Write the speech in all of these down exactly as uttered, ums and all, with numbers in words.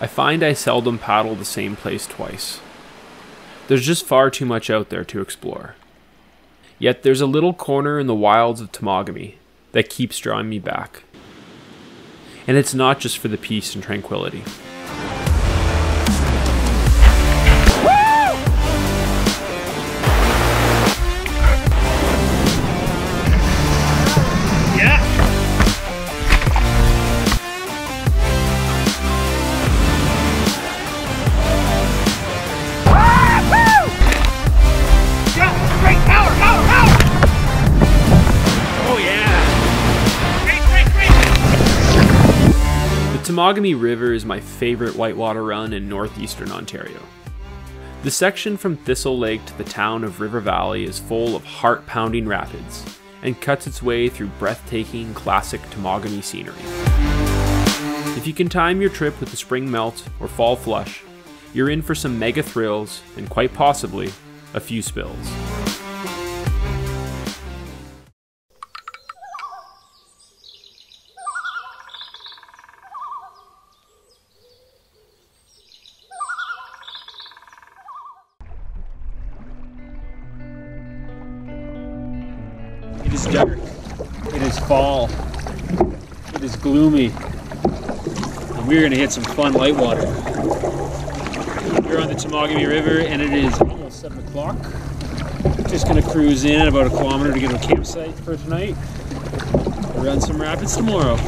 I find I seldom paddle the same place twice. There's just far too much out there to explore. Yet there's a little corner in the wilds of Temagami that keeps drawing me back. And it's not just for the peace and tranquility. Temagami River is my favorite whitewater run in northeastern Ontario. The section from Thistle Lake to the town of River Valley is full of heart-pounding rapids and cuts its way through breathtaking classic Temagami scenery. If you can time your trip with the spring melt or fall flush, you're in for some mega thrills and quite possibly a few spills. It is dark, it is fall, it is gloomy, and we're going to hit some fun light water. We're on the Temagami River and it is almost seven o'clock. Just going to cruise in about a kilometer to get to a campsite for tonight. We'll run some rapids tomorrow.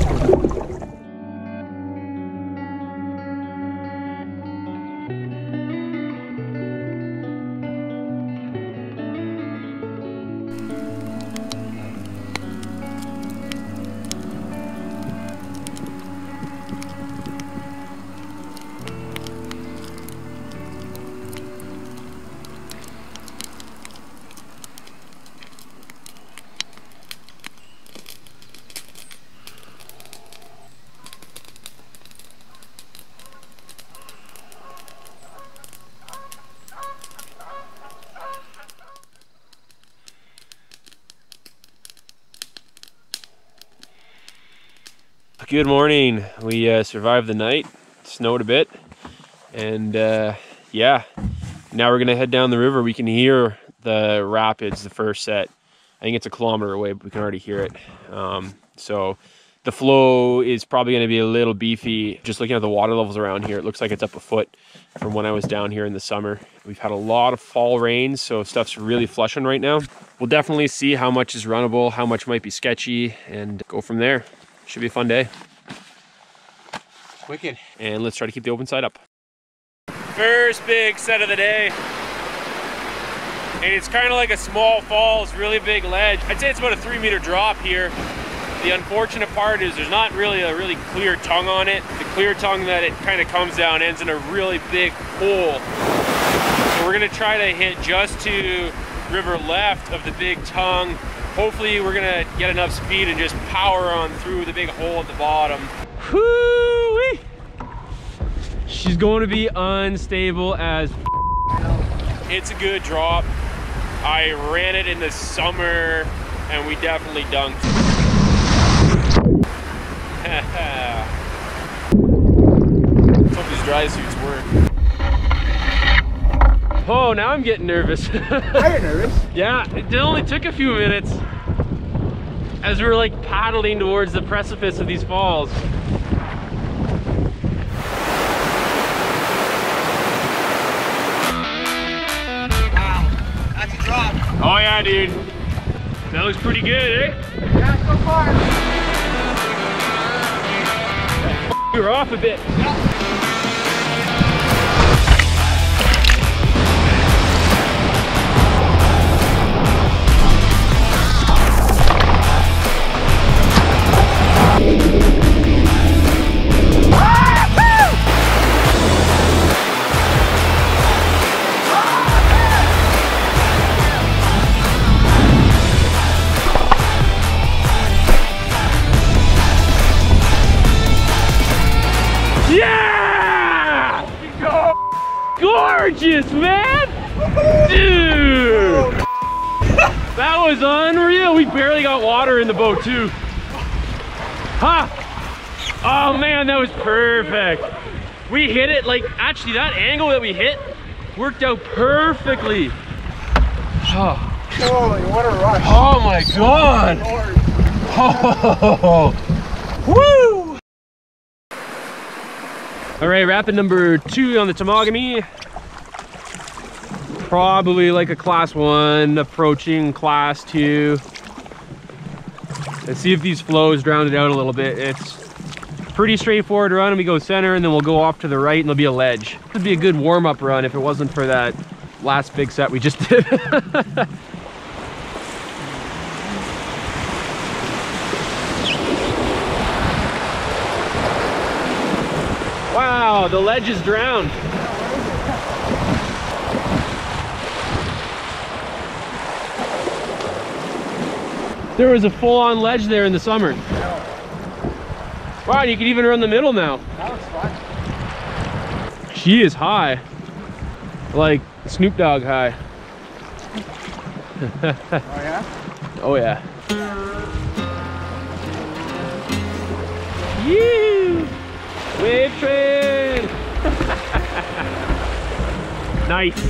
Good morning. We uh, survived the night, snowed a bit, and uh, yeah, now we're gonna head down the river. We can hear the rapids the first set. I think it's a kilometer away, but we can already hear it. Um, so the flow is probably gonna be a little beefy. Just looking at the water levels around here, it looks like it's up a foot from when I was down here in the summer. We've had a lot of fall rains, so stuff's really flushing right now. We'll definitely see how much is runnable, how much might be sketchy, and go from there. Should be a fun day. Wicked. And let's try to keep the open side up. First big set of the day. And it's kind of like a small falls, really big ledge. I'd say it's about a three meter drop here. The unfortunate part is there's not really a really clear tongue on it. The clear tongue that it kind of comes down ends in a really big hole. So we're gonna try to hit just to river left of the big tongue. Hopefully we're gonna get enough speed and just power on through the big hole at the bottom. Whoo-wee! She's going to be unstable as It's a good drop. I ran it in the summer and we definitely dunked. Let's hope these dry suits work. Oh, now I'm getting nervous. Are you nervous? Yeah, it only took a few minutes as we were like paddling towards the precipice of these falls. Wow, that's a drop. Oh yeah, dude. That looks pretty good, eh? Yeah, so far. We were off a bit. Yeah. Gorgeous, man! Dude! That was unreal! We barely got water in the boat, too. Huh? Oh man, that was perfect. we hit it like, actually that angle that we hit worked out perfectly. Oh, holy, what a rush. Oh my God. Oh, woo. All right, rapid number two on the Temagami. Probably like a class one, approaching class two. Let's see if these flows drown it out a little bit. It's pretty straightforward run, and we go center, and then we'll go off to the right, and there'll be a ledge. This would be a good warm-up run if it wasn't for that last big set we just did. Wow, the ledge is drowned. There was a full-on ledge there in the summer. Yeah. Wow, and you can even run the middle now. That was fun. She is high. Like Snoop Dogg high. Oh yeah? Oh yeah. Yee! Wave train! Nice.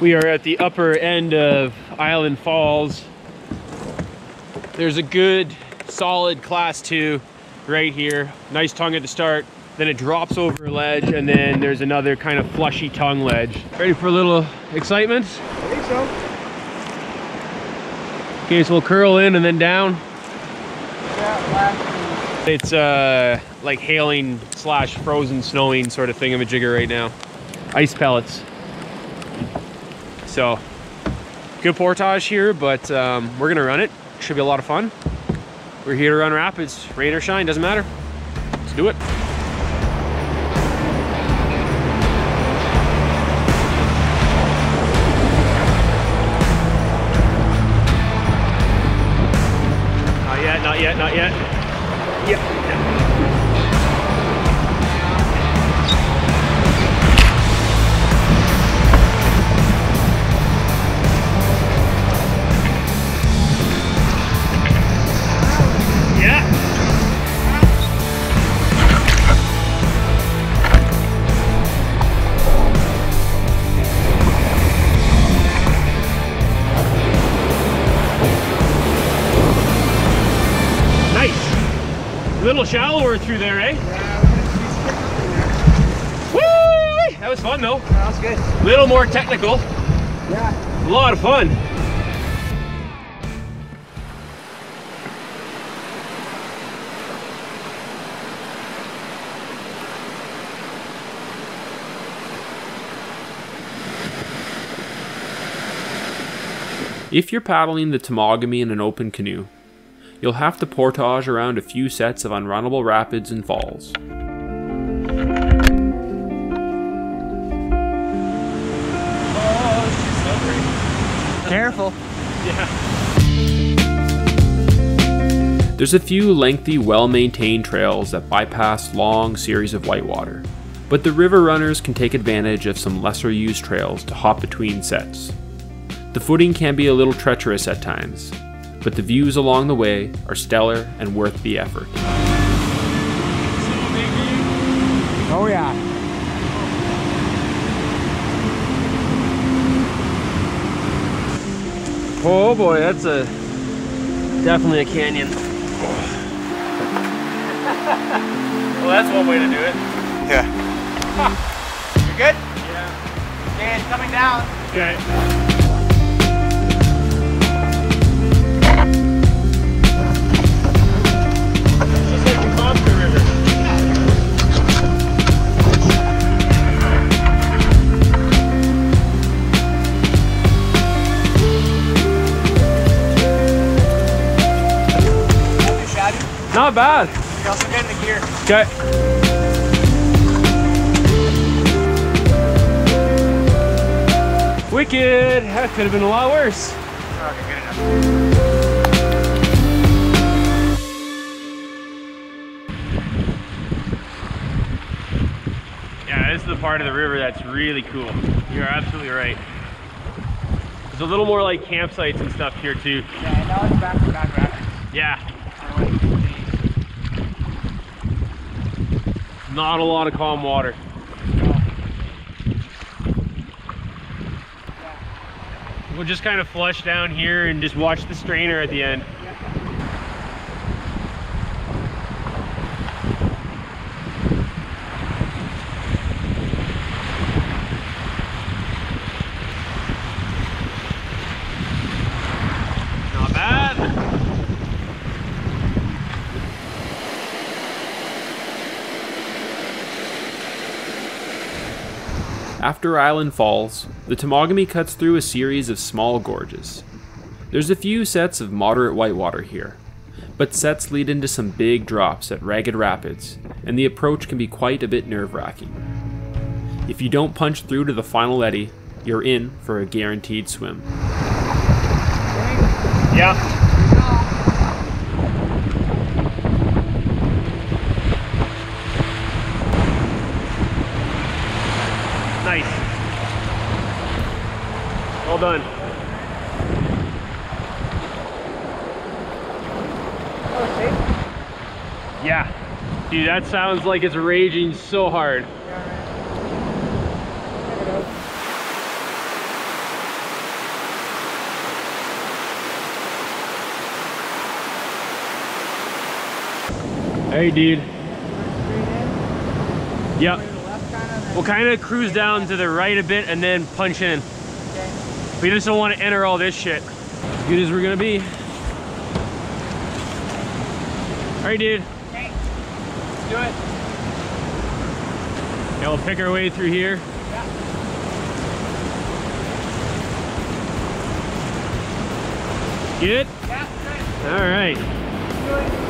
We are at the upper end of Island Falls. There's a good solid class two right here. Nice tongue at the start, then it drops over a ledge, and then there's another kind of flushy tongue ledge. Ready for a little excitement? I think so. Okay, so we'll curl in and then down. Yeah, it's uh, like hailing slash frozen snowing sort of thingamajigger right now. Ice pellets. So good portage here, but um, we're gonna run it. Should be a lot of fun. We're here to run rapids, rain or shine, doesn't matter. Let's do it. Not yet, not yet, not yet. Yep. Yeah. Shallower through there, eh? Yeah, woo! That was fun though. Yeah, that was good. A little more technical. Yeah. A lot of fun. If you're paddling the Temagami in an open canoe, you'll have to portage around a few sets of unrunnable rapids and falls. Oh, she's slippery. Careful. Yeah. There's a few lengthy, well-maintained trails that bypass long series of whitewater, but the river runners can take advantage of some lesser-used trails to hop between sets. The footing can be a little treacherous at times, but the views along the way are stellar and worth the effort. Oh yeah. Oh boy, that's a definitely a canyon. Well, that's one way to do it. Yeah. Huh. You're good? Yeah. Okay, it's coming down. Okay. Not bad. You're also getting the gear. Okay. Wicked. That could have been a lot worse. Okay, good enough. is the part of the river that's really cool. You're absolutely right. There's a little more like campsites and stuff here too. Yeah, and now it's back to Ragged Rapids. Yeah. Not a lot of calm water. We'll just kind of flush down here and just watch the strainer at the end. After Island Falls, the Temagami cuts through a series of small gorges. There's a few sets of moderate whitewater here, but sets lead into some big drops at Ragged Rapids, and the approach can be quite a bit nerve-wracking. If you don't punch through to the final eddy, you're in for a guaranteed swim. Yeah. All done. Oh, safe? Yeah. Dude, that sounds like it's raging so hard. Yeah. Hey, dude. Yep. We'll kind of cruise down to the right a bit and then punch in. We just don't want to enter all this shit. As good as we're gonna be. All right, dude. Okay, let's do it. Yeah, we'll pick our way through here. Yeah. Get it? Yeah, good. All right. Let's do it.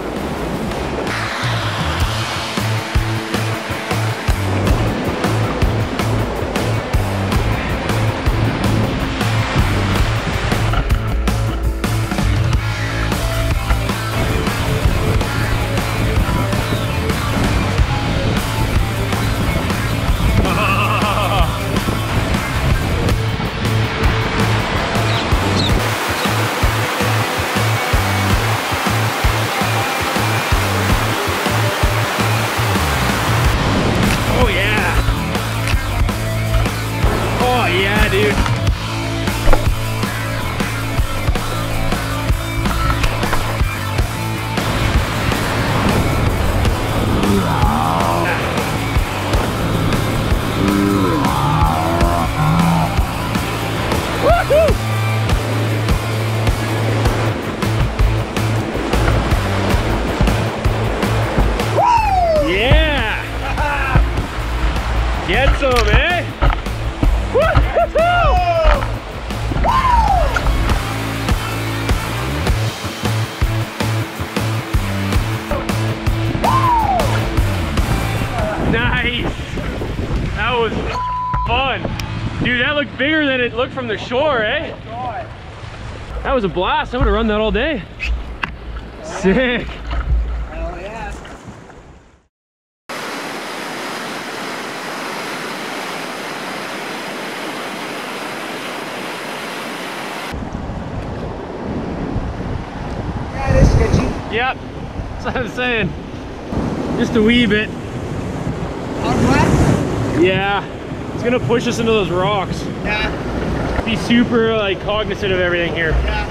Bigger than it looked from the shore, eh? Oh my God. That was a blast. I'm gonna run that all day. Yeah. Sick. Oh yeah. Yeah, it is sketchy. Yep. That's what I'm saying. Just a wee bit. On what? Yeah. Gonna push us into those rocks. Yeah. Be super like cognizant of everything here. Yeah.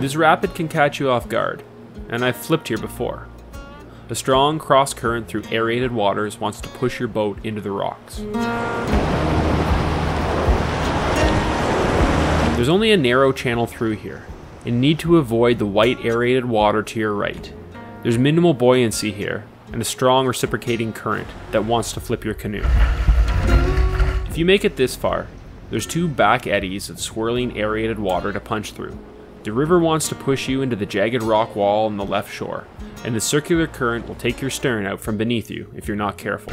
This rapid can catch you off guard, and I've flipped here before. A strong cross current through aerated waters wants to push your boat into the rocks. There's only a narrow channel through here, and need to avoid the white aerated water to your right. There's minimal buoyancy here, and a strong reciprocating current that wants to flip your canoe. If you make it this far, there's two back eddies of swirling aerated water to punch through. The river wants to push you into the jagged rock wall on the left shore, and the circular current will take your stern out from beneath you if you're not careful.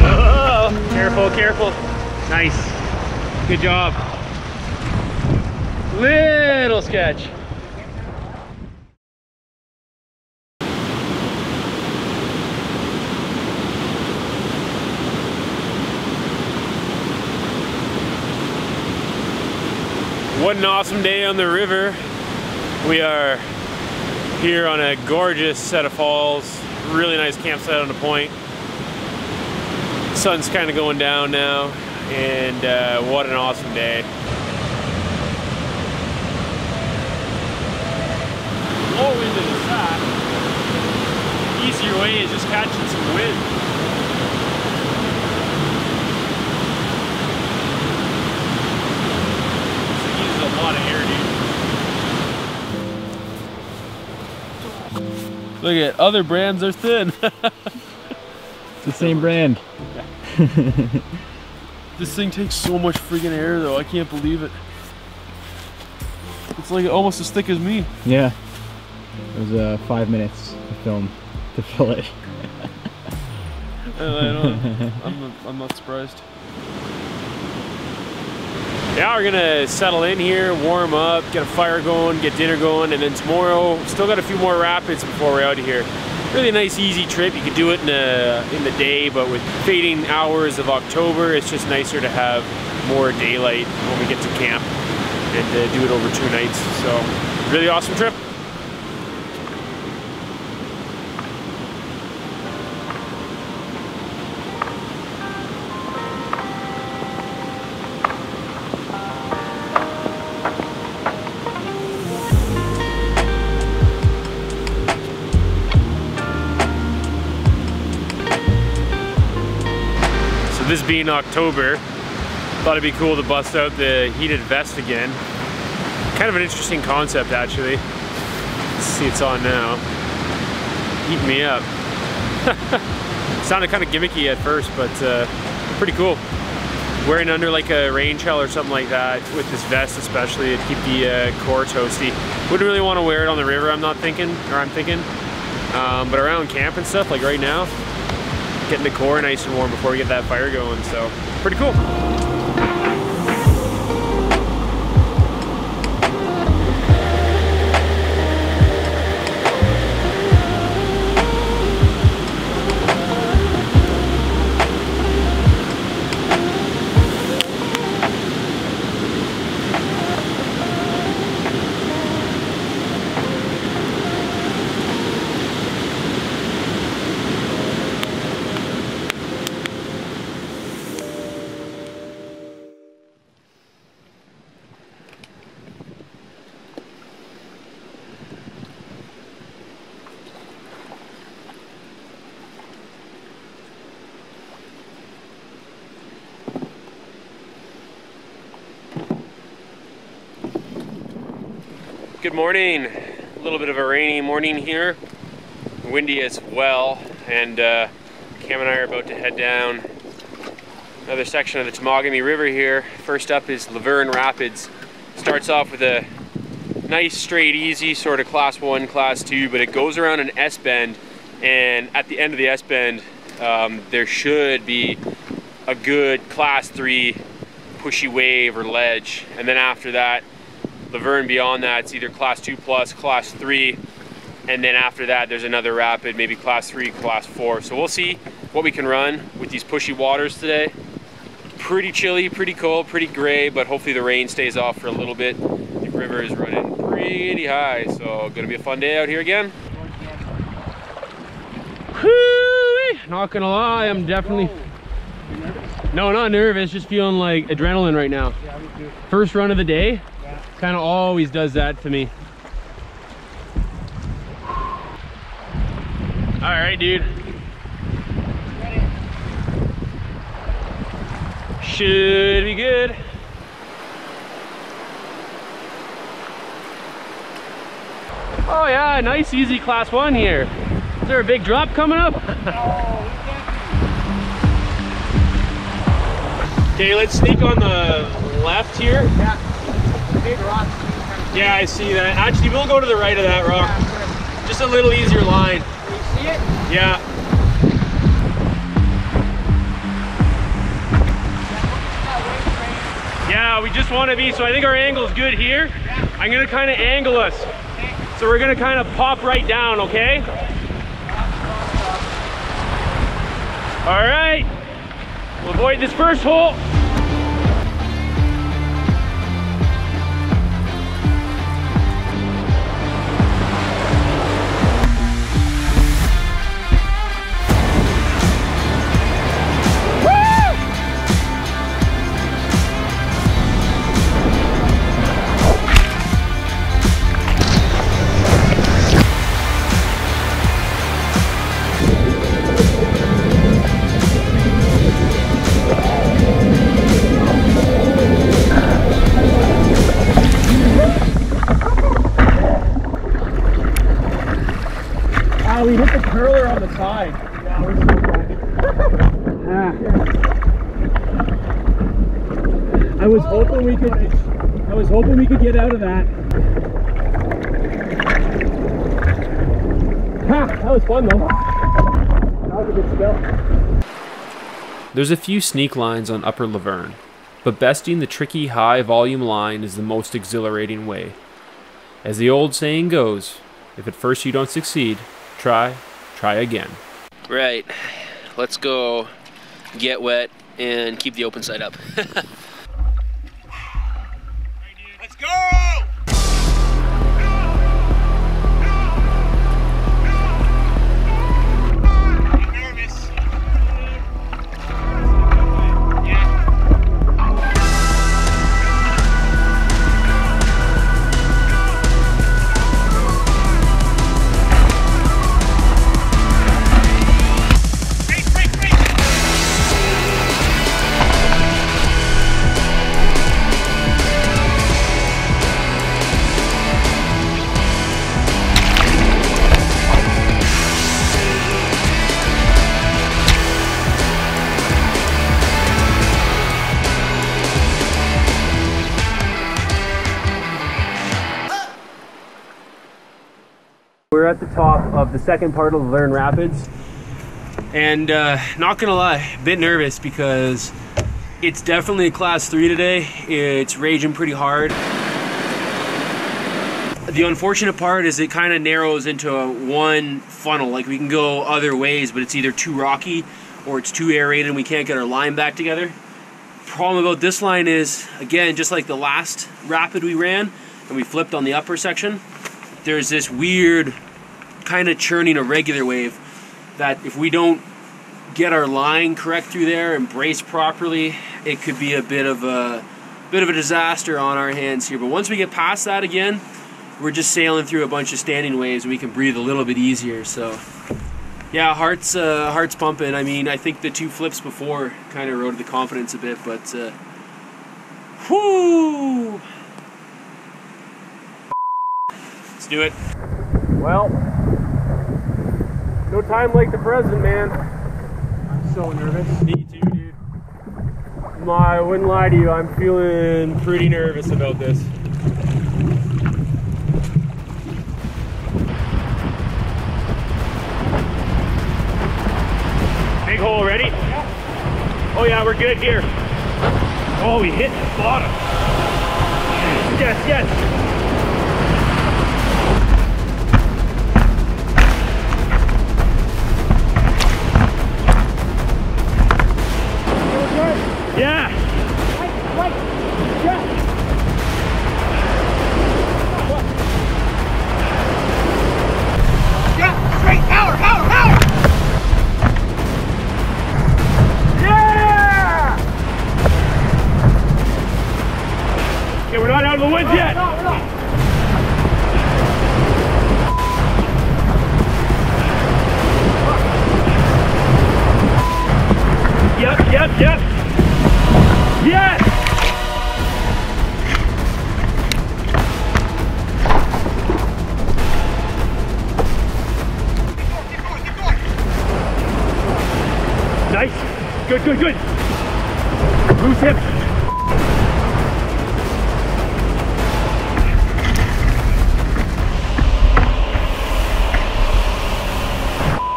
Oh, careful, careful. Nice. Good job. Little sketch. What an awesome day on the river. We are here on a gorgeous set of falls. Really nice campsite on the point. Sun's kind of going down now, and uh, what an awesome day. Always at the top. Easier way is just catching some wind. It uses a lot of air, dude. Look at other brands are thin. It's the same brand. This thing takes so much freaking air though, I can't believe it. It's like almost as thick as me. Yeah. It was uh, five minutes to film, to fill it. I don't, I'm, not, I'm not surprised. Now we're gonna settle in here, warm up, get a fire going, get dinner going, and then tomorrow, still got a few more rapids before we're out of here. Really nice, easy trip. You could do it in, a, in the day, but with fading hours of October, it's just nicer to have more daylight when we get to camp and uh, do it over two nights. So, really awesome trip. This being October, thought it'd be cool to bust out the heated vest again. Kind of an interesting concept, actually. Let's see, it's on now. Heating me up. Sounded kind of gimmicky at first, but uh, pretty cool. Wearing under like a rain shell or something like that with this vest, especially, it'd keep the uh, core toasty. Wouldn't really want to wear it on the river. I'm not thinking, or I'm thinking, um, but around camp and stuff, like right now. Getting the core nice and warm before we get that fire going, so pretty cool. Good morning. A little bit of a rainy morning here, windy as well, and uh, Cam and I are about to head down another section of the Temagami River here. First up is Lavergne Rapids. Starts off with a nice, straight, easy sort of class one, class two, but it goes around an S-bend, and at the end of the S-bend, um, there should be a good class three pushy wave or ledge, and then after that, Lavergne beyond that, it's either class two plus, class three, and then after that there's another rapid, maybe class three, class four. So we'll see what we can run with these pushy waters today. Pretty chilly, pretty cold, pretty gray, but hopefully the rain stays off for a little bit. The river is running pretty high, so gonna be a fun day out here again. Whoo-wee! Not gonna lie, I'm definitely... No, not nervous, just feeling like adrenaline right now. First run of the day. Kind of always does that to me. All right, dude. Should be good. Oh yeah, nice easy class one here. Is there a big drop coming up? Okay, let's sneak on the left here. Yeah. Yeah, I see that. Actually, we'll go to the right of that rock. Just a little easier line. Can you see it? Yeah. Yeah, we just want to be, so I think our angle's good here. I'm going to kind of angle us. So we're going to kind of pop right down, okay? All right. We'll avoid this first hole. I was hoping we could, I was hoping we could get out of that. Ha! That was fun though. That was a good spell. There's a few sneak lines on Upper Lavergne, but besting the tricky high volume line is the most exhilarating way. As the old saying goes, if at first you don't succeed, try, try again. Right, let's go get wet and keep the open side up. Let's go! We're at the top of the second part of the Lavergne Rapids, and uh, not gonna lie, a bit nervous because it's definitely a class three today. It's raging pretty hard. The unfortunate part is it kind of narrows into a one funnel. Like, we can go other ways, but it's either too rocky or it's too aerated and we can't get our line back together. Problem about this line is, again, just like the last rapid we ran and we flipped on the upper section, there's this weird kind of churning irregular wave that if we don't get our line correct through there and brace properly, it could be a bit of a bit of a disaster on our hands here. But once we get past that, again, we're just sailing through a bunch of standing waves and we can breathe a little bit easier. So yeah, heart's uh, heart's pumping. I mean, I think the two flips before kind of eroded the confidence a bit, but uh, whoo, let's do it. Well, no time like the present, man. I'm so nervous. Me too, dude. My, I wouldn't lie to you, I'm feeling pretty nervous about this. Big hole, ready? Yeah. Oh yeah, we're good here. Oh, we hit the bottom. Yes, yes. Yeah! Right, right, yeah! Yeah, straight, power, power, power! Yeah! Okay, we're not out of the woods no, yet! No, we're not. Yep, yep, yep! Yes! Keep going, keep going, keep going. Nice. Good, good, good. Loose hips.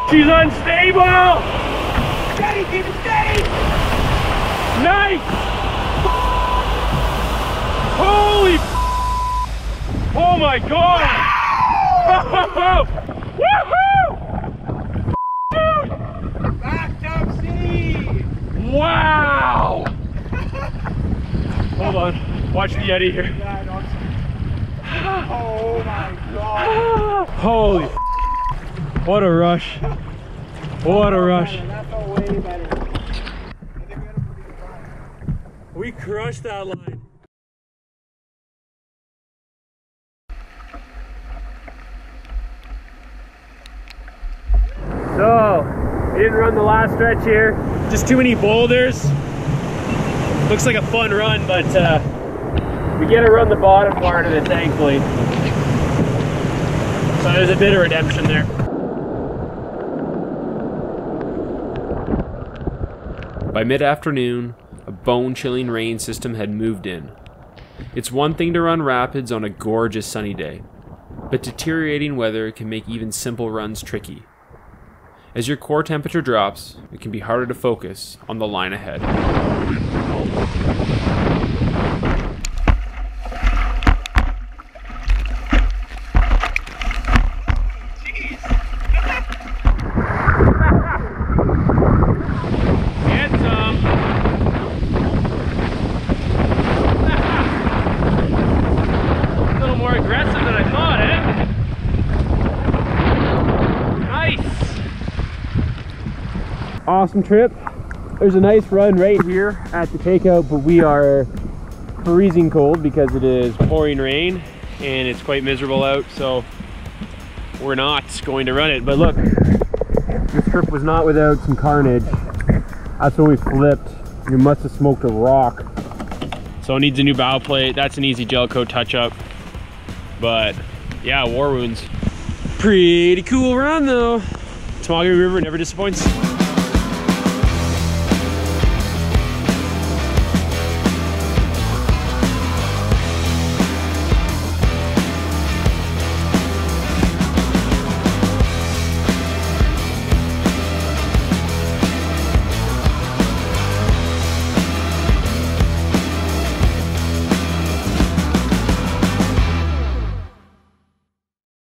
She's unstable! Steady, keep it steady! Nice! Holy f***! Oh my god! Wow. Woohoo! Dude! Back Duck City! Wow! Hold on, watch the Yeti here. Oh my god! Holy f***! What a rush! What a rush! That felt way better. I think we had a pretty good line. We crushed that line. So, we didn't run the last stretch here. Just too many boulders. Looks like a fun run, but uh, we get to run the bottom part of it, thankfully. So there's a bit of redemption there. By mid-afternoon, a bone-chilling rain system had moved in. It's one thing to run rapids on a gorgeous sunny day, but deteriorating weather can make even simple runs tricky. As your core temperature drops, it can be harder to focus on the line ahead. Awesome trip. There's a nice run right here at the takeout, but we are freezing cold because it is pouring rain and it's quite miserable out, so we're not going to run it. But look, this trip was not without some carnage. That's when we flipped. You must have smoked a rock. So it needs a new bow plate. That's an easy gel coat touch-up, but yeah, war wounds. Pretty cool run though. Temagami River never disappoints.